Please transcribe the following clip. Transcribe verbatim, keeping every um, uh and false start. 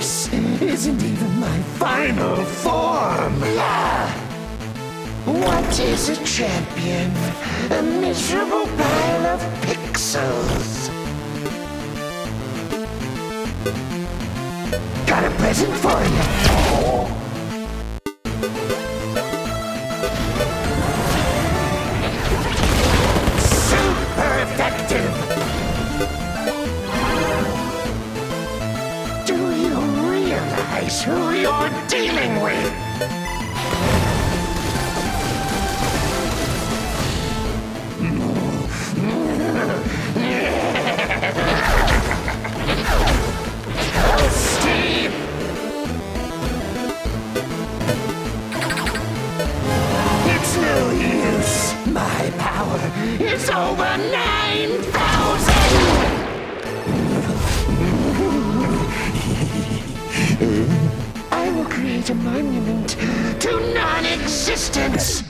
This isn't even my final form! What is a champion? A miserable pile of pixels. Got a present for you! Super effective! Do you realize who you're dealing with? My power is over nine thousand! I will create a monument to non-existence!